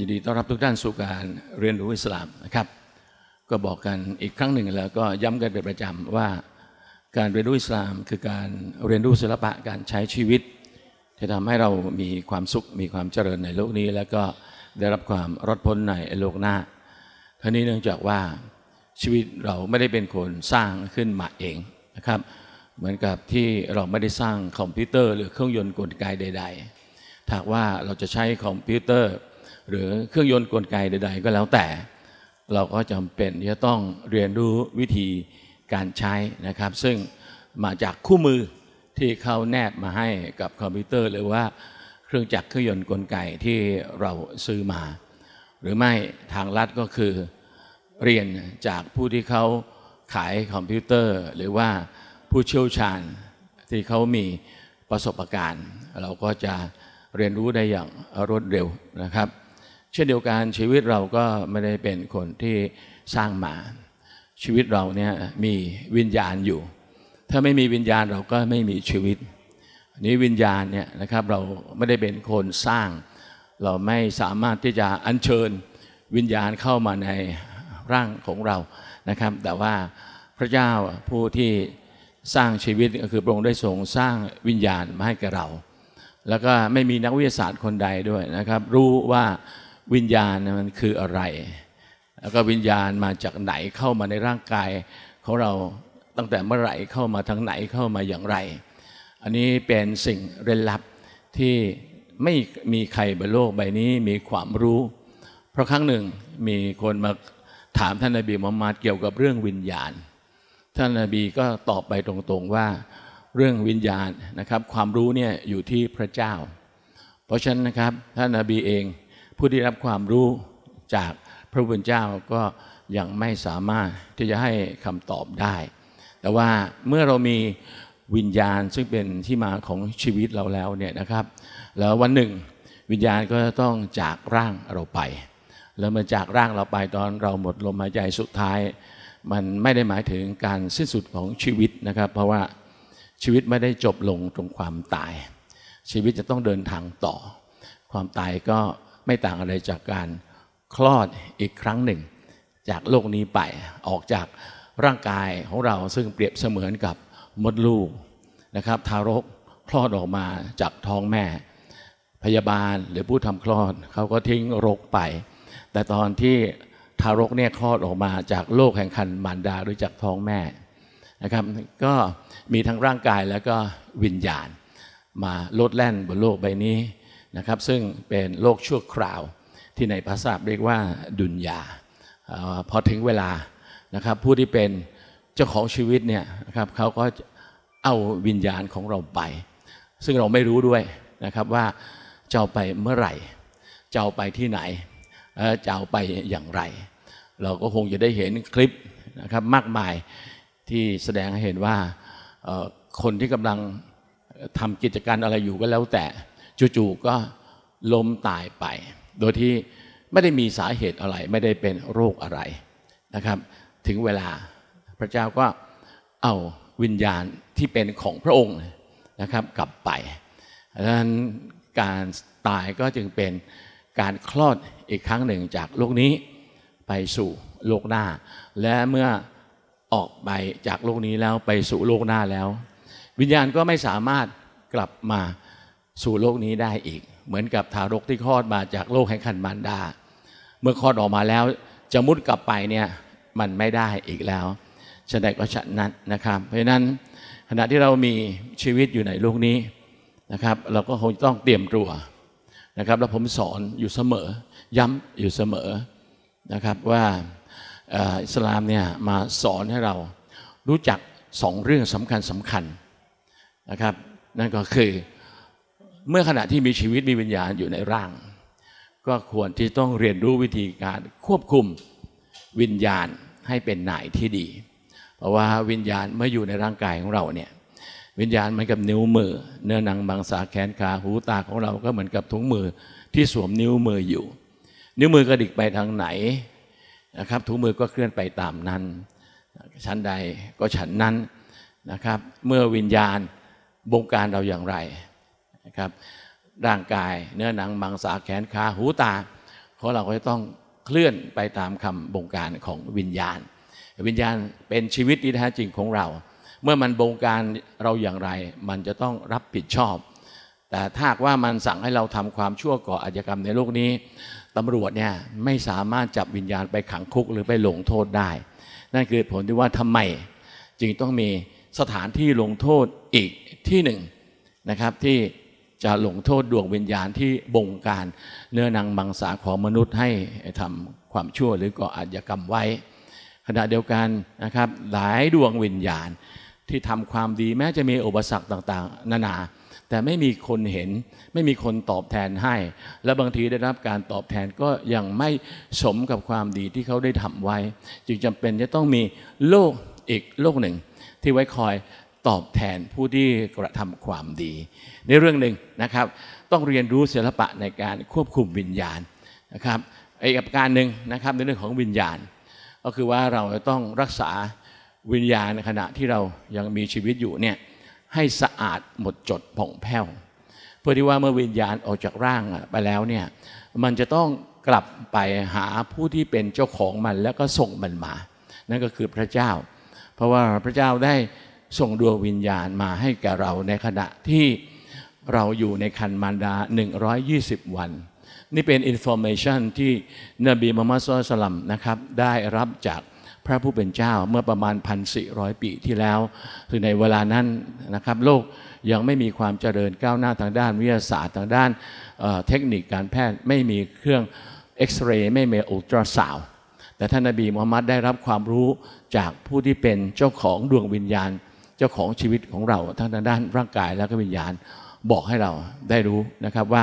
ยินดีต้อนรับทุกท่านสู่การเรียนรู้อิสลามนะครับก็บอกกันอีกครั้งหนึ่งแล้วก็ย้ำกันเป็นประจำว่าการเรียนรู้อิสลามคือการเรียนรู้ศิลปะการใช้ชีวิตจะทำให้เรามีความสุขมีความเจริญในโลกนี้แล้วก็ได้รับความรอดพ้นในโลกหน้าทั้งนี้เนื่องจากว่าชีวิตเราไม่ได้เป็นคนสร้างขึ้นมาเองนะครับเหมือนกับที่เราไม่ได้สร้างคอมพิวเตอร์หรือเครื่องยนต์กลไกใดๆหากว่าเราจะใช้คอมพิวเตอร์หรือเครื่องยนต์กลไกใดๆก็แล้วแต่เราก็จำเป็นที่จะต้องเรียนรู้วิธีการใช้นะครับซึ่งมาจากคู่มือที่เขาแนบมาให้กับคอมพิวเตอร์หรือว่าเครื่องจักรเครื่องยนต์กลไกที่เราซื้อมาหรือไม่ทางลัดก็คือเรียนจากผู้ที่เขาขายคอมพิวเตอร์หรือว่าผู้เชี่ยวชาญที่เขามีประสบการณ์เราก็จะเรียนรู้ได้อย่างรวดเร็วนะครับเช่นเดียวกันชีวิตเราก็ไม่ได้เป็นคนที่สร้างมาชีวิตเราเนี่ยมีวิญญาณอยู่ถ้าไม่มีวิญญาณเราก็ไม่มีชีวิตนี้วิญญาณเนี่ยนะครับเราไม่ได้เป็นคนสร้างเราไม่สามารถที่จะอัญเชิญวิญญาณเข้ามาในร่างของเรานะครับแต่ว่าพระเจ้าผู้ที่สร้างชีวิตก็คือพระองค์ได้ทรงสร้างวิญญาณมาให้กับเราแล้วก็ไม่มีนักวิทยาศาสตร์คนใดด้วยนะครับรู้ว่าวิญญาณมันคืออะไรแล้วก็วิญญาณมาจากไหนเข้ามาในร่างกายของเราตั้งแต่เมื่อไหร่เข้ามาทางไหนเข้ามาอย่างไรอันนี้เป็นสิ่งลึกลับที่ไม่มีใครบนโลกใบนี้มีความรู้เพราะครั้งหนึ่งมีคนมาถามท่านนบีมุฮัมมัดเกี่ยวกับเรื่องวิญญาณท่านนบีก็ตอบไปตรงๆว่าเรื่องวิญญาณนะครับความรู้เนี่ยอยู่ที่พระเจ้าเพราะฉะนั้นนะครับท่านนบีเองผู้ที่รับความรู้จากพระผู้เป็นเจ้าก็ยังไม่สามารถที่จะให้คำตอบได้แต่ว่าเมื่อเรามีวิญญาณซึ่งเป็นที่มาของชีวิตเราแล้วเนี่ยนะครับแล้ววันหนึ่งวิญญาณก็ต้องจากร่างเราไปแล้วมันจากร่างเราไปตอนเราหมดลมหายใจสุดท้ายมันไม่ได้หมายถึงการสิ้นสุดของชีวิตนะครับเพราะว่าชีวิตไม่ได้จบลงตรงความตายชีวิตจะต้องเดินทางต่อความตายก็ไม่ต่างอะไรจากการคลอดอีกครั้งหนึ่งจากโลกนี้ไปออกจากร่างกายของเราซึ่งเปรียบเสมือนกับมดลูกนะครับทารกคลอดออกมาจากท้องแม่พยาบาลหรือผู้ทำคลอดเขาก็ทิ้งรกไปแต่ตอนที่ทารกเนี่ยคลอดออกมาจากโลกแห่งครรภ์มารดาหรือจากท้องแม่นะครับก็มีทั้งร่างกายแล้วก็วิญญาณมาโลดแล่นบนโลกใบนี้นะครับซึ่งเป็นโลกชั่วคราวที่ในภาษาเรียกว่าดุนยาพอถึงเวลานะครับผู้ที่เป็นเจ้าของชีวิตเนี่ยนะครับเขาก็เอาวิญญาณของเราไปซึ่งเราไม่รู้ด้วยนะครับว่าจะเอาไปเมื่อไหร่จะเอาไปที่ไหนจะเอาไปอย่างไรเราก็คงจะได้เห็นคลิปนะครับมากมายที่แสดงให้เห็นว่าคนที่กำลังทำกิจการอะไรอยู่ก็แล้วแต่จู่ๆก็ล้มตายไปโดยที่ไม่ได้มีสาเหตุอะไรไม่ได้เป็นโรคอะไรนะครับถึงเวลาพระเจ้าก็เอาวิญญาณที่เป็นของพระองค์นะครับกลับไปดังนั้นการตายก็จึงเป็นการคลอดอีกครั้งหนึ่งจากโลกนี้ไปสู่โลกหน้าและเมื่อออกไปจากโลกนี้แล้วไปสู่โลกหน้าแล้ววิญญาณก็ไม่สามารถกลับมาสู่โลกนี้ได้อีกเหมือนกับทารกที่คลอดมาจากโลกแห่งครรภ์มารดาเมื่อคลอดออกมาแล้วจะมุดกลับไปเนี่ยมันไม่ได้อีกแล้วฉะนั้นก็ฉะนั้นนะครับเพราะฉะนั้นขณะที่เรามีชีวิตอยู่ในโลกนี้นะครับเราก็คงต้องเตรียมตัวนะครับแล้วผมสอนอยู่เสมอย้ำอยู่เสมอนะครับว่าอิสลามเนี่ยมาสอนให้เรารู้จักสองเรื่องสำคัญนะครับนั่นก็คือเมื่อขณะที่มีชีวิตมีวิญญาณอยู่ในร่างก็ควรที่ต้องเรียนรู้วิธีการควบคุมวิญญาณให้เป็นนายที่ดีเพราะว่าวิญญาณเมื่ออยู่ในร่างกายของเราเนี่ยวิญญาณเหมือนกับนิ้วมือเนื้อหนังบางสาแขนขาหูตาของเราก็เหมือนกับถุงมือที่สวมนิ้วมืออยู่นิ้วมือกระดิกไปทางไหนนะครับถุงมือก็เคลื่อนไปตามนั้นชั้นใดก็ชั้นนั้นนะครับเมื่อวิญญาณบงการเราอย่างไรนะครับร่างกายเนื้อหนังมังสาแขนขาหูตา เพราะเราก็จะต้องเคลื่อนไปตามคำบงการของวิญญาณวิญญาณเป็นชีวิตที่แท้จริงของเราเมื่อมันบงการเราอย่างไรมันจะต้องรับผิดชอบแต่ถ้าว่ามันสั่งให้เราทำความชั่วก่ออาชญากรรมในโลกนี้ตำรวจเนี่ยไม่สามารถจับวิญญาณไปขังคุกหรือไปลงโทษได้นั่นคือผลที่ว่าทำไมจึงต้องมีสถานที่ลงโทษอีกที่หนึ่งนะครับที่จะลงโทษดวงวิญญาณที่บงการเนื้อหนังมังสาของมนุษย์ให้ทำความชั่วหรือก่ออาชญากรรมไว้ขณะเดียวกันนะครับหลายดวงวิญญาณที่ทำความดีแม้จะมีอุปสรรคต่างๆนานาแต่ไม่มีคนเห็นไม่มีคนตอบแทนให้และบางทีได้รับการตอบแทนก็ยังไม่สมกับความดีที่เขาได้ทำไว้จึงจำเป็นจะต้องมีโลกอีกโลกหนึ่งที่ไว้คอยตอบแทนผู้ที่กระทำความดีในเรื่องหนึ่งนะครับต้องเรียนรู้ศิลปะในการควบคุมวิญญาณนะครับอีกประการหนึ่งนะครับในเรื่องของวิญญาณก็คือว่าเราจะต้องรักษาวิญญาณในขณะที่เรายังมีชีวิตอยู่เนี่ยให้สะอาดหมดจดผ่องแผ้วเพื่อที่ว่าเมื่อวิญญาณออกจากร่างไปแล้วเนี่ยมันจะต้องกลับไปหาผู้ที่เป็นเจ้าของมันแล้วก็ส่งมันมานั่นก็คือพระเจ้าเพราะว่าพระเจ้าได้ส่งดวงวิญญาณมาให้แก่เราในขณะที่เราอยู่ในครรภ์มารดา120วันนี่เป็นอินฟอร์เมชันที่นบีมุฮัมมัดศ็อลลัลลอฮุอะลัยฮิวะซัลลัมนะครับได้รับจากพระผู้เป็นเจ้าเมื่อประมาณ 1,400 ปีที่แล้วคือในเวลานั้นนะครับโลกยังไม่มีความเจริญก้าวหน้าทางด้านวิทยาศาสตร์ทางด้านเทคนิคการแพทย์ไม่มีเครื่องเอ็กซเรย์ไม่มีอุลตราซาวด์แต่ท่านนบีมุฮัมมัดได้รับความรู้จากผู้ที่เป็นเจ้าของดวงวิญญาณเจ้าของชีวิตของเราทั้งทางด้านร่างกายและก็วิญญาณบอกให้เราได้รู้นะครับว่า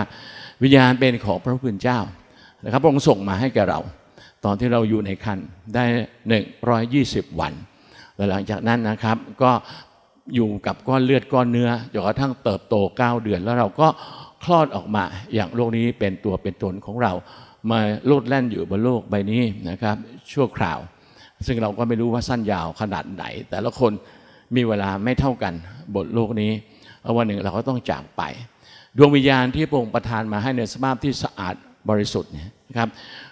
วิญญาณเป็นของพระผู้เป็นเจ้านะครับพระองค์ส่งมาให้แก่เราตอนที่เราอยู่ในครรภ์ได้120วันและหลังจากนั้นนะครับก็อยู่กับก้อนเลือดก้อนเนื้อจนกระทั่งเติบโต9เดือนแล้วเราก็คลอดออกมาอย่างโลกนี้เป็นตัวเป็นตนของเรามาโลดแล่นอยู่บนโลกใบนี้นะครับชั่วคราวซึ่งเราก็ไม่รู้ว่าสั้นยาวขนาดไหนแต่ละคนมีเวลาไม่เท่ากันบนโลกนี้วันหนึ่งเราก็ต้องจากไปดวงวิญญาณที่พระองค์ประทานมาให้ในสภาพที่สะอาดบริสุทธิ์นะครับ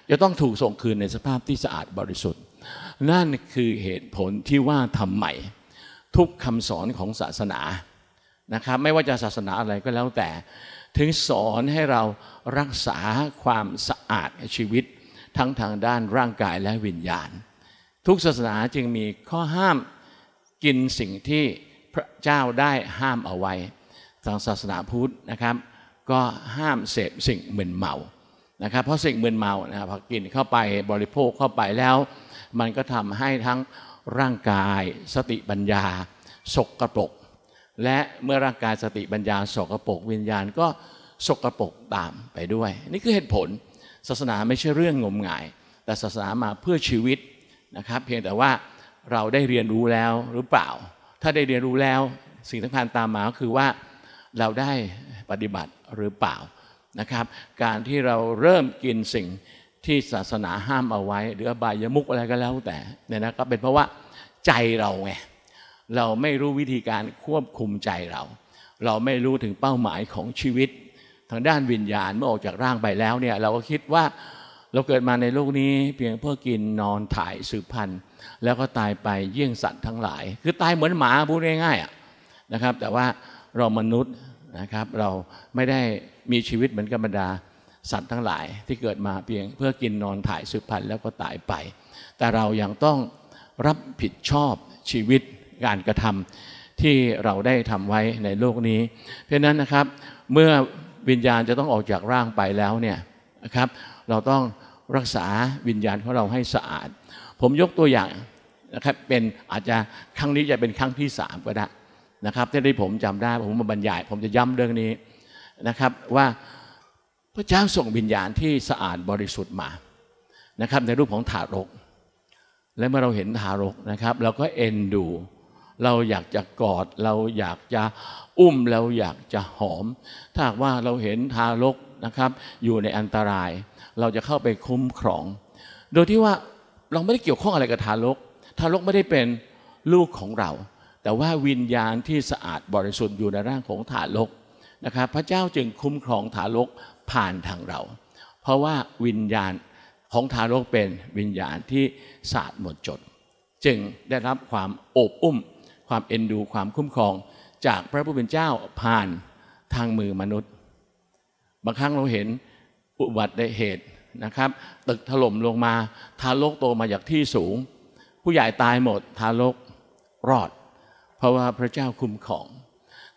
จะต้องถูกส่งคืนในสภาพที่สะอาดบริสุทธิ์นั่นคือเหตุผลที่ว่าทำไมทุกคำสอนของศาสนานะครับไม่ว่าจะศาสนาอะไรก็แล้วแต่ถึงสอนให้เรารักษาความสะอาดในชีวิตทั้งทางด้านร่างกายและวิญญาณทุกศาสนาจึงมีข้อห้ามกินสิ่งที่พระเจ้าได้ห้ามเอาไว้ทางศาสนาพุทธนะครับก็ห้ามเสพสิ่งมึนเมานะครับเพราะสิ่งมึนเมานะครับพอกินเข้าไปบริโภคเข้าไปแล้วมันก็ทำให้ทั้งร่างกายสติปัญญาสกปรกและเมื่อร่างกายสติปัญญาสกปรกวิญญาณก็สกปรกตามไปด้วยนี่คือเหตุผลศาสนาไม่ใช่เรื่องงมงายแต่ศาสนามาเพื่อชีวิตนะครับเพียงแต่ว่าเราได้เรียนรู้แล้วหรือเปล่าถ้าได้เรียนรู้แล้วสิ่งสำคัญตามมาก็คือว่าเราได้ปฏิบัติหรือเปล่านะครับการที่เราเริ่มกินสิ่งที่ศาสนาห้ามเอาไว้หรืออบายมุขอะไรก็แล้วแต่เนี่ยนะก็เป็นเพราะว่าใจเราไงเราไม่รู้วิธีการควบคุมใจเราไม่รู้ถึงเป้าหมายของชีวิตทางด้านวิญญาณเมื่อออกจากร่างไปแล้วเนี่ยเราก็คิดว่าเราเกิดมาในโลกนี้เพียงเพื่อกินนอนถ่ายสืบพันธุ์แล้วก็ตายไปเยี่ยงสัตว์ทั้งหลายคือตายเหมือนหมาพูดง่ายๆนะครับแต่ว่าเรามนุษย์นะครับเราไม่ได้มีชีวิตเหมือนกับบรรดาสัตว์ทั้งหลายที่เกิดมาเพียงเพื่อกินนอนถ่ายสืบพันธุ์แล้วก็ตายไปแต่เรายังต้องรับผิดชอบชีวิตการกระทำที่เราได้ทำไว้ในโลกนี้เพราะฉะนั้นนะครับเมื่อวิญญาณจะต้องออกจากร่างไปแล้วเนี่ยนะครับเราต้องรักษาวิญญาณของเราให้สะอาดผมยกตัวอย่างนะครับเป็นอาจจะครั้งนี้จะเป็นครั้งที่3ก็ได้นะครับที่ผมจำได้ผมมาบรรยายผมจะย้ำเรื่องนี้นะครับว่าพระเจ้าส่งวิญญาณที่สะอาดบริสุทธิ์มานะครับในรูปของทารกและเมื่อเราเห็นทารกนะครับเราก็เอ็นดูเราอยากจะกอดเราอยากจะอุ้มเราอยากจะหอมถ้าว่าเราเห็นทารกนะครับอยู่ในอันตรายเราจะเข้าไปคุ้มครองโดยที่ว่าเราไม่ได้เกี่ยวข้องอะไรกับทารกไม่ได้เป็นลูกของเราแต่ว่าวิญญาณที่สะอาดบริสุทธิ์อยู่ในร่างของทารกนะครับพระเจ้าจึงคุ้มครองทารกผ่านทางเรา เพราะว่าวิญญาณของทารกเป็นวิญญาณที่สะอาดหมดจดจึงได้รับความโอบอุ้มความเอ็นดูความคุ้มครองจากพระผู้เป็นเจ้าผ่านทางมือมนุษย์บางครั้งเราเห็นอุบัติเหตุนะครับตึกถล่มลงมาทารกโตมาจากที่สูงผู้ใหญ่ตายหมดทารกรอดเพราะว่าพระเจ้าคุ้มครอง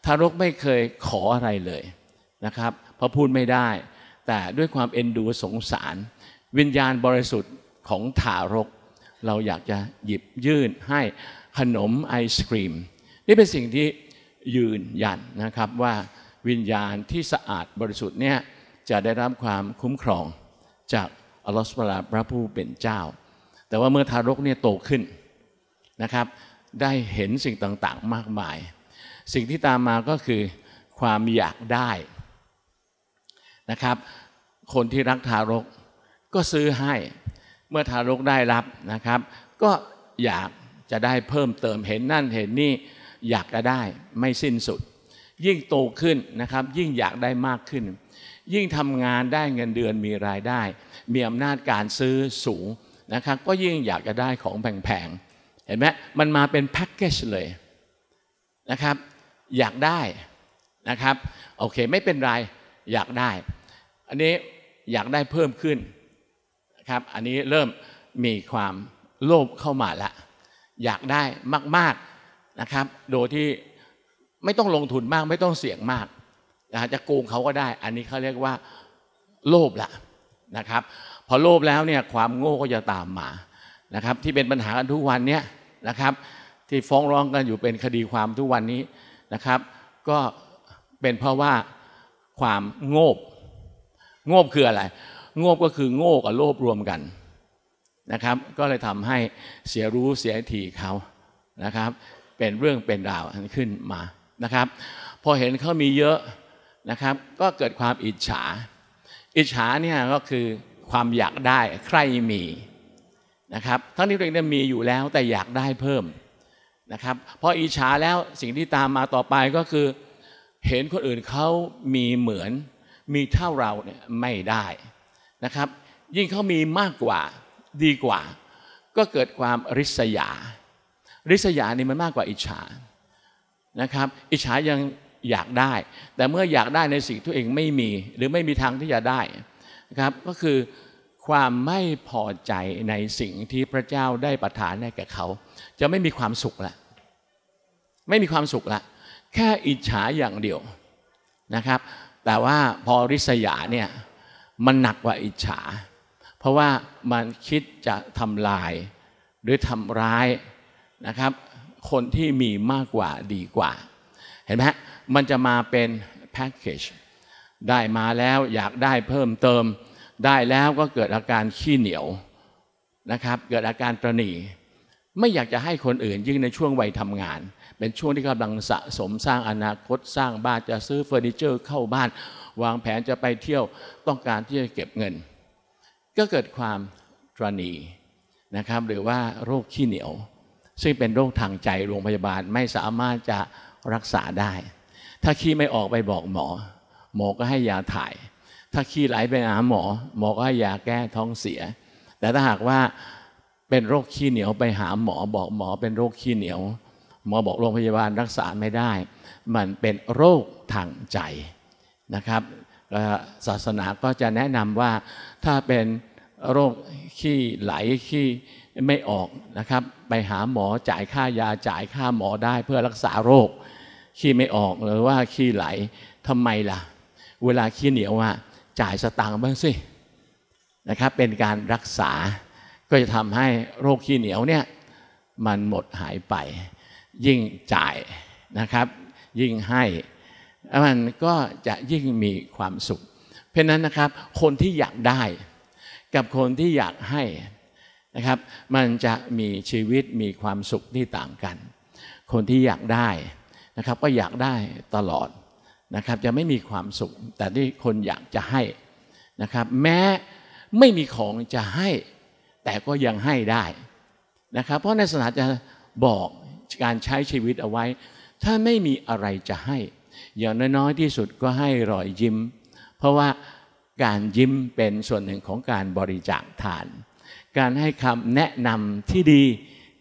ทารกไม่เคยขออะไรเลยนะครับเพราะพูดไม่ได้แต่ด้วยความเอ็นดูสงสารวิญญาณบริสุทธิ์ของทารกเราอยากจะหยิบยื่นให้ขนมไอศกรีมนี่เป็นสิ่งที่ยืนยันนะครับว่าวิญญาณที่สะอาดบริสุทธิ์เนี่ยจะได้รับความคุ้มครองจากอัลลอฮฺซุบฮานะฮูวะตะอาลาพระผู้เป็นเจ้าแต่ว่าเมื่อทารกเนี่ยโตขึ้นนะครับได้เห็นสิ่งต่างๆมากมายสิ่งที่ตามมาก็คือความอยากได้นะครับคนที่รักทารกก็ซื้อให้เมื่อทารกได้รับนะครับก็อยากจะได้เพิ่มเติมเห็นนั่นเห็นนี่อยากจะได้ไม่สิ้นสุดยิ่งโตขึ้นนะครับยิ่งอยากได้มากขึ้นยิ่งทำงานได้เงินเดือนมีรายได้มีอำนาจการซื้อสูงนะครับก็ยิ่งอยากจะได้ของแพงๆเห็นไหมมันมาเป็นแพ็กเกจเลยนะครับอยากได้นะครับโอเคไม่เป็นไรอยากได้อันนี้อยากได้เพิ่มขึ้นนะครับอันนี้เริ่มมีความโลภเข้ามาละอยากได้มากๆนะครับโดยที่ไม่ต้องลงทุนมากไม่ต้องเสี่ยงมากจะโกงเขาก็ได้อันนี้เขาเรียกว่าโลภละนะครับพอโลภแล้วเนี่ยความโง่ก็จะตามมานะครับที่เป็นปัญหากันทุกวันนี้นะครับที่ฟ้องร้องกันอยู่เป็นคดีความทุกวันนี้นะครับก็เป็นเพราะว่าความโง่โง่คืออะไรโง่ก็คือโง่กับโลภรวมกันนะครับก็เลยทำให้เสียรู้เสียทีเขานะครับเป็นเรื่องเป็นราวขึ้นมานะครับพอเห็นเขามีเยอะนะครับก็เกิดความอิจฉาอิจฉาเนี่ยก็คือความอยากได้ใครมีนะครับทั้งที่ตัวเองมีอยู่แล้วแต่อยากได้เพิ่มนะครับพออิจฉาแล้วสิ่งที่ตามมาต่อไปก็คือเห็นคนอื่นเขามีเหมือนมีเท่าเราเนี่ยไม่ได้นะครับยิ่งเขามีมากกว่าดีกว่าก็เกิดความริษยานี่มันมากกว่าอิจฉานะครับอิจฉายังอยากได้แต่เมื่ออยากได้ในสิ่งที่ตัวเองไม่มีหรือไม่มีทางที่จะได้นะครับก็คือความไม่พอใจในสิ่งที่พระเจ้าได้ประทานให้แก่เขาจะไม่มีความสุขละไม่มีความสุขละแค่อิจฉาอย่างเดียวนะครับแต่ว่าพอริษยาเนี่ยมันหนักกว่าอิจฉาเพราะว่ามันคิดจะทำลายหรือทำร้ายนะครับคนที่มีมากกว่าดีกว่าเห็นไหมมันจะมาเป็นแพ็กเกจได้มาแล้วอยากได้เพิ่มเติมได้แล้วก็เกิดอาการขี้เหนียวนะครับเกิดอาการตระหนี่ไม่อยากจะให้คนอื่นยิ่งในช่วงวัยทำงานเป็นช่วงที่กำลังสะสมสร้างอนาคตสร้างบ้านจะซื้อเฟอร์นิเจอร์เข้าบ้านวางแผนจะไปเที่ยวต้องการที่จะเก็บเงินก็เกิดความตระหนี่นะครับหรือว่าโรคขี้เหนียวซึ่งเป็นโรคทางใจโรงพยาบาลไม่สามารถจะรักษาได้ถ้าขี้ไม่ออกไปบอกหมอก็ให้ยาถ่ายถ้าขี้ไหลไปหาหมอก็ให้ยาแก้ท้องเสียแต่ถ้าหากว่าเป็นโรคขี้เหนียวไปหาหมอบอกหมอเป็นโรคขี้เหนียวหมอบอกโรงพยาบาลรักษาไม่ได้มันเป็นโรคทางใจนะครับศาสนาก็จะแนะนำว่าถ้าเป็นโรคขี้ไหลขี้ไม่ออกนะครับไปหาหมอจ่ายค่ายาจ่ายค่าหมอได้เพื่อรักษาโรคขี้ไม่ออกหรือว่าขี้ไหลทำไมล่ะเวลาขี้เหนียวอ่ะจ่ายสตางค์บ้างสินะครับเป็นการรักษาก็จะทำให้โรคขี้เหนียวเนี่ยมันหมดหายไปยิ่งจ่ายนะครับยิ่งให้มันก็จะยิ่งมีความสุขเพราะนั้นนะครับคนที่อยากได้กับคนที่อยากให้นะครับมันจะมีชีวิตมีความสุขที่ต่างกันคนที่อยากได้นะครับก็อยากได้ตลอดนะครับจะไม่มีความสุขแต่ที่คนอยากจะให้นะครับแม้ไม่มีของจะให้แต่ก็ยังให้ได้นะครับเพราะในศาสนาจะบอกการใช้ชีวิตเอาไว้ถ้าไม่มีอะไรจะให้อย่างน้อยที่สุดก็ให้รอยยิ้มเพราะว่า การยิ้มเป็นส่วนหนึ่งของการบริจาคทานการให้คำแนะนำที่ดี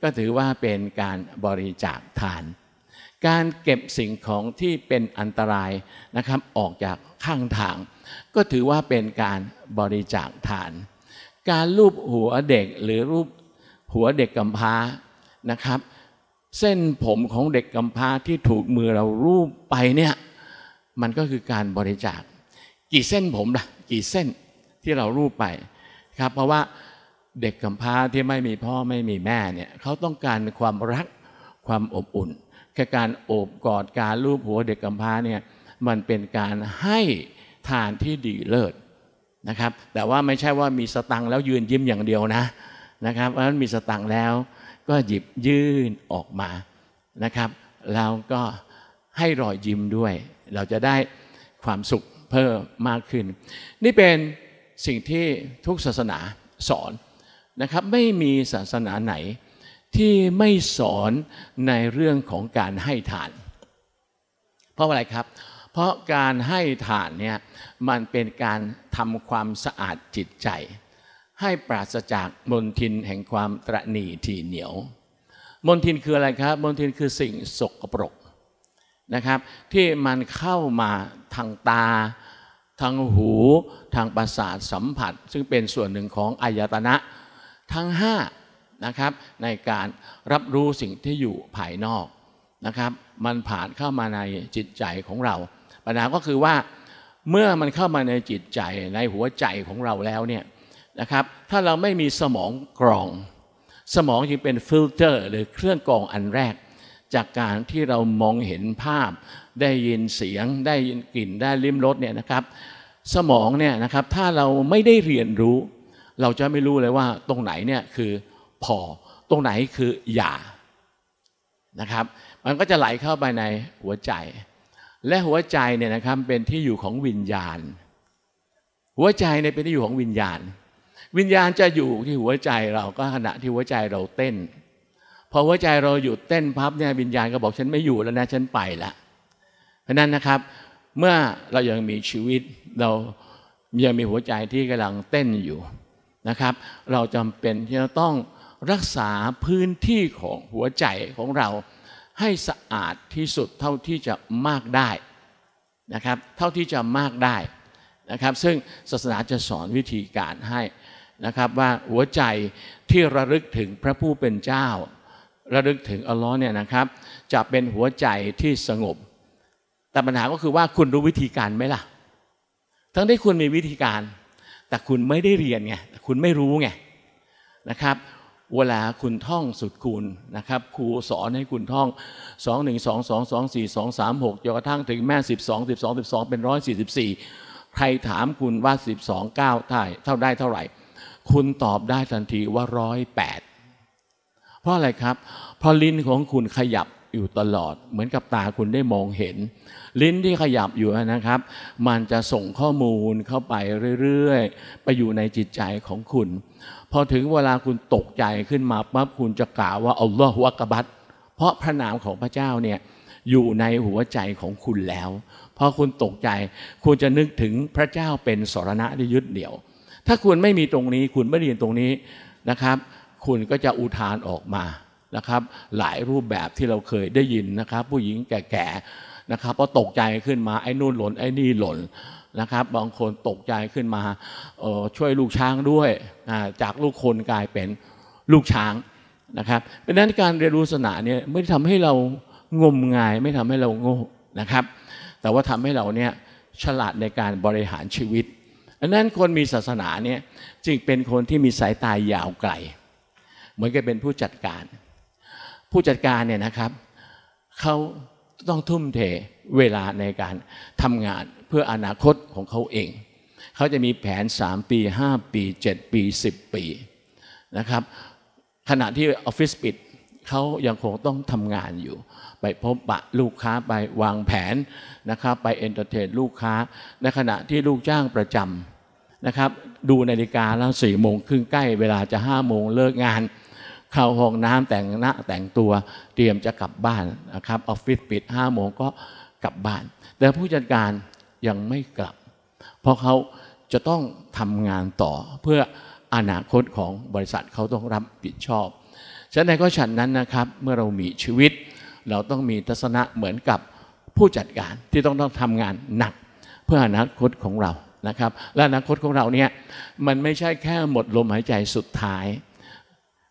ก็ถือว่าเป็นการบริจาคทานการเก็บสิ่งของที่เป็นอันตรายนะครับออกจากข้างทางก็ถือว่าเป็นการบริจาคทานการลูบหัวเด็กหรือลูบหัวเด็กกำพร้านะครับเส้นผมของเด็กกำพร้าที่ถูกมือเราลูบไปเนี่ยมันก็คือการบริจาคกี่เส้นผมล่ะกี่เส้นที่เราลูบไปครับเพราะว่าเด็กกำพร้าที่ไม่มีพ่อไม่มีแม่เนี่ยเขาต้องการความรักความอบอุ่นแค่การโอบกอดการลูบหัวเด็กกำพร้าเนี่ยมันเป็นการให้ทานที่ดีเลิศนะครับแต่ว่าไม่ใช่ว่ามีสตังค์แล้วยืนยิ้มอย่างเดียวนะครับเพราะฉะนั้นมีสตังค์แล้วก็หยิบยื่นออกมานะครับแล้วก็ให้รอยยิ้มด้วยเราจะได้ความสุขเพิ่มมากขึ้นนี่เป็นสิ่งที่ทุกศาสนาสอนนะครับไม่มีศาสนาไหนที่ไม่สอนในเรื่องของการให้ทานเพราะอะไรครับเพราะการให้ทานเนี่ยมันเป็นการทำความสะอาดจิตใจให้ปราศจากมลทินแห่งความตระหนี่ที่เหนียวมลทินคืออะไรครับมลทินคือสิ่งสกปรกนะครับที่มันเข้ามาทางตาทางหูทางประสาทสัมผัสซึ่งเป็นส่วนหนึ่งของอายตนะทั้งห้านะครับในการรับรู้สิ่งที่อยู่ภายนอกนะครับมันผ่านเข้ามาในจิตใจของเราปัญหาก็คือว่าเมื่อมันเข้ามาในจิตใจในหัวใจของเราแล้วเนี่ยนะครับถ้าเราไม่มีสมองกรองสมองจึงเป็นฟิลเตอร์หรือเครื่องกรองอันแรกจากการที่เรามองเห็นภาพได้ยินเสียงได้ยินกลิ่นได้ลิ้มรสเนี่ยนะครับสมองเนี่ยนะครับถ้าเราไม่ได้เรียนรู้เราจะไม่รู้เลยว่าตรงไหนเนี่ยคือพอตรงไหนคืออย่านะครับมันก็จะไหลเข้าไปในหัวใจและหัวใจเนี่ยนะครับเป็นที่อยู่ของวิญญาณหัวใจเนี่ยเป็นที่อยู่ของวิญญาณวิญญาณจะอยู่ที่หัวใจเราก็ขณะที่หัวใจเราเต้นพอหัวใจเราหยุดเต้นพับเนี่ยวิญญาณก็บอกฉันไม่อยู่แล้วนะฉันไปละเพราะนั้นนะครับเมื่อเรายังมีชีวิตเรายังมีหัวใจที่กำลังเต้นอยู่นะครับเราจำเป็นที่จะต้องรักษาพื้นที่ของหัวใจของเราให้สะอาดที่สุดเท่าที่จะมากได้นะครับเท่าที่จะมากได้นะครับซึ่งศาสนาจะสอนวิธีการให้นะครับว่าหัวใจที่ระลึกถึงพระผู้เป็นเจ้าระลึกถึงอัลเลาะห์เนี่ยนะครับจะเป็นหัวใจที่สงบแต่ปัญหาก็คือว่าคุณรู้วิธีการไหมล่ะทั้งที่คุณมีวิธีการแต่คุณไม่ได้เรียนไงคุณไม่รู้ไงนะครับเวลาคุณท่องสุดคูณนะครับครูสอนให้คุณท่อง2 1 2 2 2 4 2 3 6จนกระทั่งถึงแม่12 12 12เป็น144ใครถามคุณว่า12 9เท่าได้เท่าไหร่คุณตอบได้ทันทีว่า108เพราะอะไรครับเพราะลิ้นของคุณขยับอยู่ตลอดเหมือนกับตาคุณได้มองเห็นลิ้นที่ขยับอยู่นะครับมันจะส่งข้อมูลเข้าไปเรื่อยๆไปอยู่ในจิตใจของคุณพอถึงเวลาคุณตกใจขึ้นมาปั๊บคุณจะกล่าวว่าอัลลอฮุอักบัรเพราะพระนามของพระเจ้าเนี่ยอยู่ในหัวใจของคุณแล้วพอคุณตกใจคุณจะนึกถึงพระเจ้าเป็นสรณะที่ยึดเหนี่ยวถ้าคุณไม่มีตรงนี้คุณไม่เรียนตรงนี้นะครับคุณก็จะอุทานออกมานะครับหลายรูปแบบที่เราเคยได้ยินนะครับผู้หญิงแก่ๆนะครับพอตกใจขึ้นมาไอ้นู่นหล่นไอ้นี่หล่นนะครับบางคนตกใจขึ้นมาช่วยลูกช้างด้วยจากลูกคนกลายเป็นลูกช้างนะครับเพราะฉะนั้นการเรียนรู้ศาสนาเนี่ยไม่ทำให้เรางมงายไม่ทำให้เราโง่นะครับแต่ว่าทำให้เราเนี่ยฉลาดในการบริหารชีวิตอันนั้นคนมีศาสนาเนี่ยจึงเป็นคนที่มีสายตายาวไกลเหมือนกับเป็นผู้จัดการผู้จัดการเนี่ยนะครับเขาต้องทุ่มเทเวลาในการทำงานเพื่ออนาคตของเขาเองเขาจะมีแผน3 ปี5 ปี7 ปี10 ปีนะครับขณะที่ออฟฟิศปิดเขายังคงต้องทำงานอยู่ไปพบปะลูกค้าไปวางแผนนะครับไปเอนเตอร์เทนลูกค้าในขณะที่ลูกจ้างประจำนะครับดูนาฬิกาแล้ว4 โมงครึ่งใกล้เวลาจะ5 โมงเลิกงานเข้าห้องน้ำแต่งหน้าแต่งตัวเตรียมจะกลับบ้านนะครับออฟฟิศปิด5 โมงก็กลับบ้านแต่ผู้จัดการยังไม่กลับเพราะเขา จะต้องทำงานต่อเพื่ออนาคตของบริษัทเขาต้องรับผิดชอบฉะนั้นก็ฉันนั้นนะครับเมื่อเรามีชีวิตเราต้องมีทัศนะเหมือนกับผู้จัดการที่ต้องทำงานหนักเพื่ออนาคตของเรานะครับและอนาคตของเราเนี่ยมันไม่ใช่แค่หมดลมหายใจสุดท้าย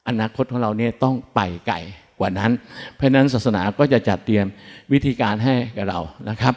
อนาคตของเราเนี่ยต้องไปไกลกว่านั้นเพราะนั้นศาสนาก็จะจัดเตรียมวิธีการให้กับเรานะครับ